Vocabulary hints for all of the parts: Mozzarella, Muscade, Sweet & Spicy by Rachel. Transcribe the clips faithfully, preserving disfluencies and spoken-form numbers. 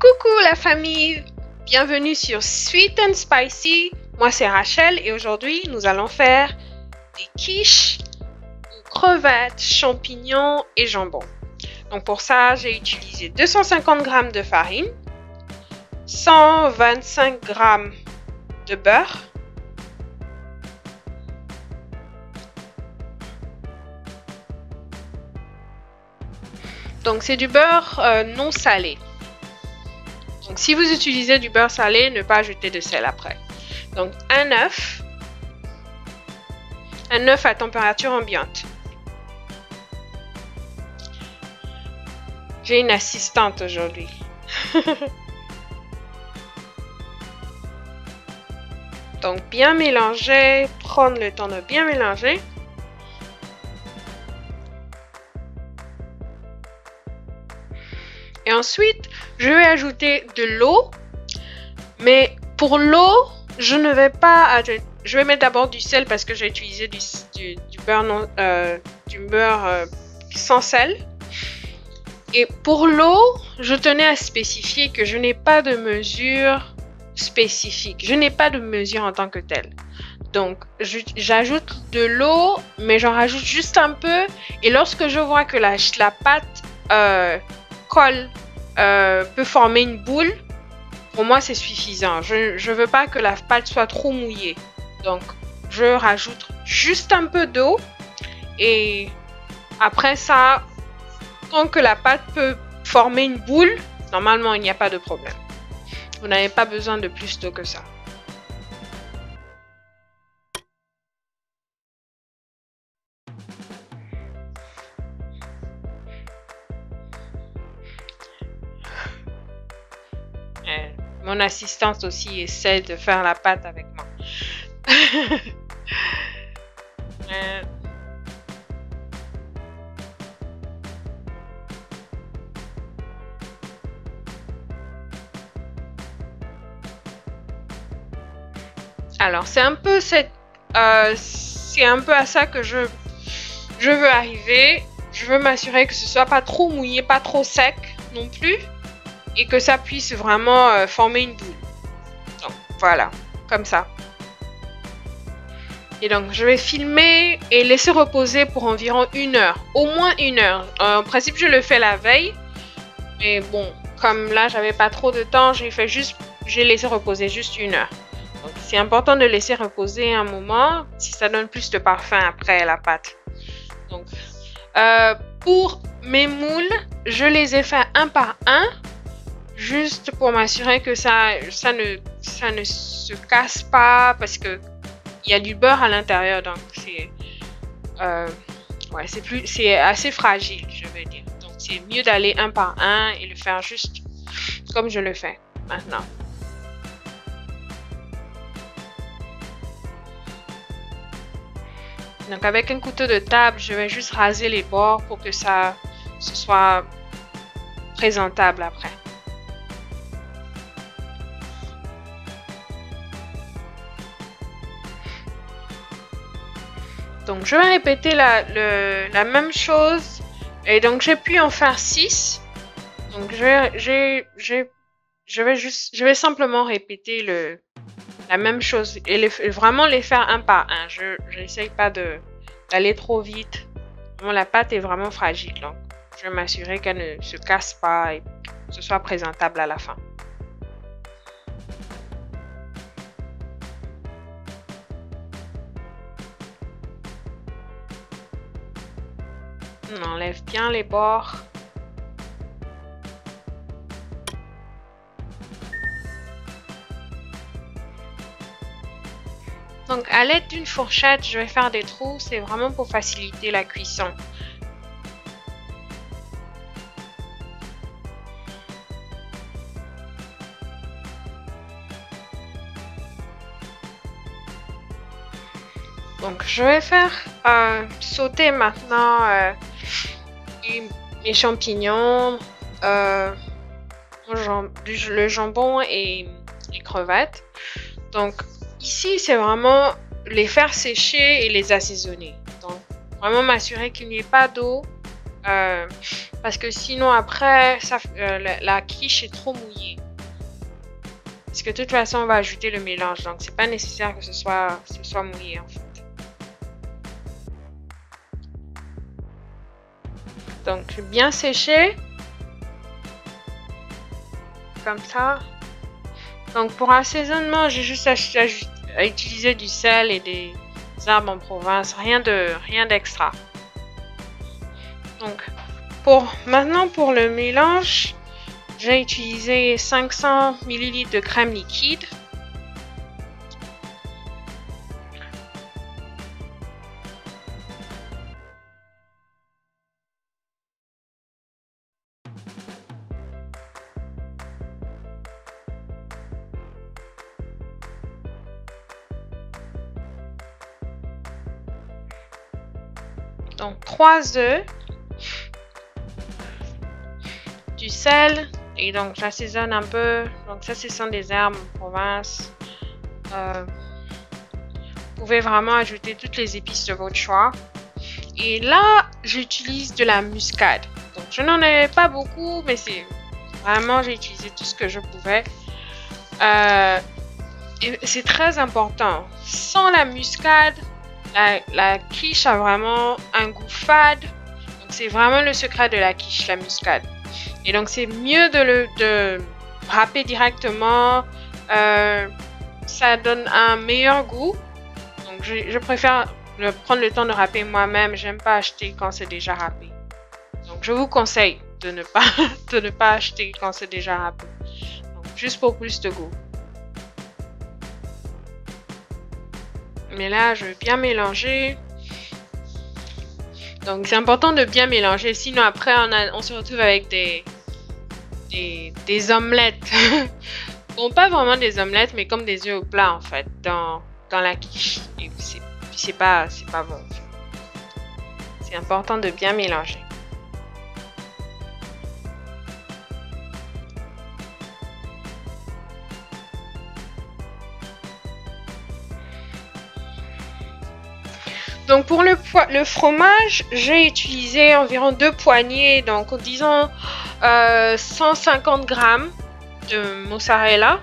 Coucou la famille, bienvenue sur Sweet and Spicy, moi c'est Rachel et aujourd'hui nous allons faire des quiches aux crevettes, champignons et jambon. Donc pour ça j'ai utilisé deux cent cinquante grammes de farine, cent vingt-cinq grammes de beurre, donc c'est du beurre euh, non salé. Donc, si vous utilisez du beurre salé, ne pas ajouter de sel après. Donc, un œuf. Un œuf à température ambiante. J'ai une assistante aujourd'hui. Donc, bien mélanger. Prendre le temps de bien mélanger. Et ensuite, je vais ajouter de l'eau, mais pour l'eau, je ne vais pas, je vais mettre d'abord du sel parce que j'ai utilisé du, du, du beurre, non, euh, du beurre euh, sans sel. Et pour l'eau, je tenais à spécifier que je n'ai pas de mesure spécifique, je n'ai pas de mesure en tant que telle. Donc, j'ajoute de l'eau, mais j'en rajoute juste un peu. Et lorsque je vois que la, la pâte euh, colle, Euh, peut former une boule, pour moi c'est suffisant. Je ne veux pas que la pâte soit trop mouillée, donc je rajoute juste un peu d'eau et après ça, tant que la pâte peut former une boule, normalement il n'y a pas de problème. Vous n'avez pas besoin de plus d'eau que ça. Mon assistante aussi essaie de faire la pâte avec moi. euh... Alors c'est un peu cette, euh, c'est un peu à ça que je, je veux arriver. Je veux m'assurer que ce soit pas trop mouillé, pas trop sec non plus. Et que ça puisse vraiment euh, former une boule. Donc voilà, comme ça. Et donc je vais filmer et laisser reposer pour environ une heure. Au moins une heure. Euh, en principe je le fais la veille. Mais bon, comme là j'avais pas trop de temps, j'ai fait juste, j'ai laissé reposer juste une heure. Donc c'est important de laisser reposer un moment. Si ça donne plus de parfum après la pâte. Donc euh, pour mes moules, je les ai fait un par un. Juste pour m'assurer que ça, ça, ne, ça ne se casse pas parce que il y a du beurre à l'intérieur, donc c'est euh, ouais, c'est plus, c'est assez fragile, je veux dire. Donc c'est mieux d'aller un par un et le faire juste comme je le fais maintenant. Donc avec un couteau de table, je vais juste raser les bords pour que ça ce soit présentable après. Donc je vais répéter la, le, la même chose et donc j'ai pu en faire six. Donc je, je, je, je, vais, juste, je vais simplement répéter le, la même chose et les, vraiment les faire un par un. Je n'essaye pas d'aller trop vite. Bon, la pâte est vraiment fragile, donc je vais m'assurer qu'elle ne se casse pas et que ce soit présentable à la fin. On enlève bien les bords. Donc à l'aide d'une fourchette, je vais faire des trous. C'est vraiment pour faciliter la cuisson. Donc je vais faire euh, sauter maintenant euh, mes champignons, euh, le jambon et les crevettes. Donc ici c'est vraiment les faire sécher et les assaisonner. Donc vraiment m'assurer qu'il n'y ait pas d'eau euh, parce que sinon après ça, euh, la, la quiche est trop mouillée, parce que de toute façon on va ajouter le mélange, donc c'est pas nécessaire que ce soit, ce soit mouillé en fait. Donc bien séché comme ça. Donc pour assaisonnement, j'ai juste à, à, à utiliser du sel et des herbes en province, rien de rien d'extra. Donc pour maintenant pour le mélange, j'ai utilisé cinq cents millilitres de crème liquide. Donc trois œufs, du sel, et donc j'assaisonne un peu. Donc ça, ce sont des herbes en province. Euh, vous pouvez vraiment ajouter toutes les épices de votre choix. Et là, j'utilise de la muscade. Donc je n'en ai pas beaucoup, mais c'est vraiment, j'ai utilisé tout ce que je pouvais. Euh, c'est très important. Sans la muscade, La, la quiche a vraiment un goût fade. Donc c'est vraiment le secret de la quiche, la muscade. Et donc c'est mieux de le de râper directement. Euh, ça donne un meilleur goût. Donc je, je préfère le, prendre le temps de râper moi-même. J'aime pas acheter quand c'est déjà râpé. Donc je vous conseille de ne pas de ne pas acheter quand c'est déjà râpé. Donc, juste pour plus de goût. Mais là, je vais bien mélanger. Donc, c'est important de bien mélanger. Sinon, après, on, a, on se retrouve avec des, des, des omelettes. Bon, pas vraiment des omelettes, mais comme des œufs au plat, en fait, dans, dans la quiche. Et puis, c'est pas, c'est pas bon. C'est important de bien mélanger. Donc pour le, le fromage, j'ai utilisé environ deux poignées, donc disons euh, cent cinquante grammes de mozzarella.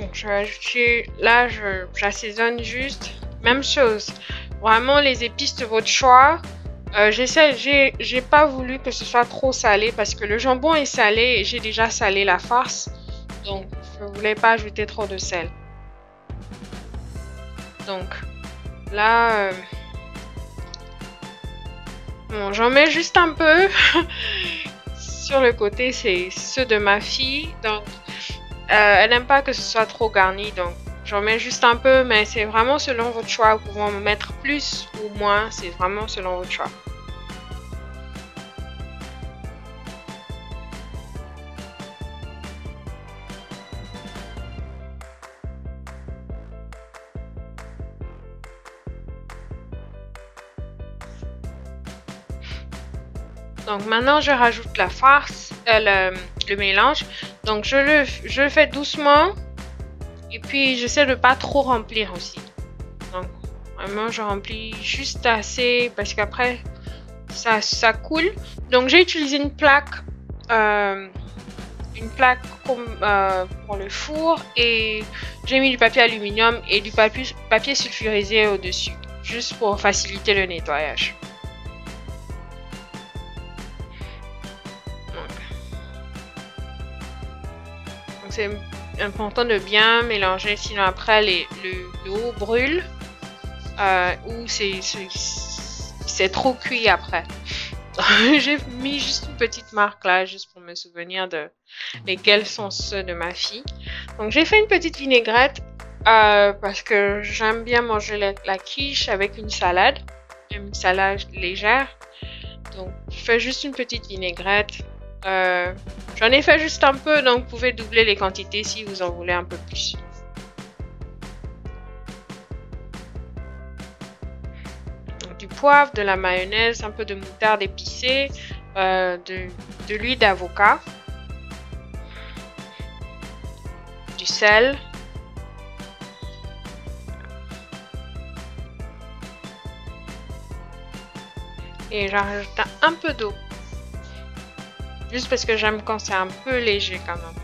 Donc je vais ajouter, là j'assaisonne juste, même chose. Vraiment les épices de votre choix. Euh, j'essaie, j'ai, j'ai pas voulu que ce soit trop salé parce que le jambon est salé et j'ai déjà salé la farce. Donc, je voulais pas ajouter trop de sel. Donc, là... Euh... Bon, j'en mets juste un peu. Sur le côté, c'est ceux de ma fille. Donc, euh, elle n'aime pas que ce soit trop garni. Donc, j'en mets juste un peu, mais c'est vraiment selon votre choix. Vous pouvez en mettre plus ou moins, c'est vraiment selon votre choix. Donc maintenant, je rajoute la farce, euh, le, le mélange. Donc je le, je le fais doucement. Et puis, j'essaie de ne pas trop remplir aussi. Donc, vraiment, je remplis juste assez parce qu'après, ça, ça coule. Donc, j'ai utilisé une plaque, euh, une plaque comme, euh, pour le four. Et j'ai mis du papier aluminium et du papier, papier sulfurisé au-dessus. Juste pour faciliter le nettoyage. Donc, c'est... important de bien mélanger, sinon après les, le, le haut brûle euh, ou c'est trop cuit après. J'ai mis juste une petite marque là juste pour me souvenir de lesquels sont ceux de ma fille. Donc j'ai fait une petite vinaigrette euh, parce que j'aime bien manger la, la quiche avec une salade, une salade légère. Donc je fais juste une petite vinaigrette. Euh, J'en ai fait juste un peu, donc vous pouvez doubler les quantités si vous en voulez un peu plus. Donc, du poivre, de la mayonnaise, un peu de moutarde épicée, euh, de, de l'huile d'avocat, du sel, et j'en rajoute un peu d'eau, juste parce que j'aime quand c'est un peu léger quand même.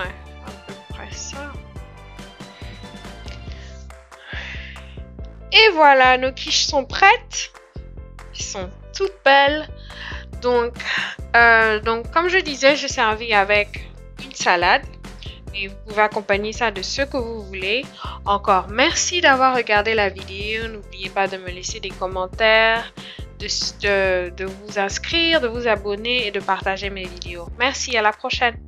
Ouais, à peu près ça. Et voilà, nos quiches sont prêtes. Elles sont toutes belles. Donc, euh, donc comme je disais, j'ai servi avec une salade. Et vous pouvez accompagner ça de ce que vous voulez. Encore merci d'avoir regardé la vidéo. N'oubliez pas de me laisser des commentaires, de, de, de vous inscrire, de vous abonner et de partager mes vidéos. Merci, à la prochaine.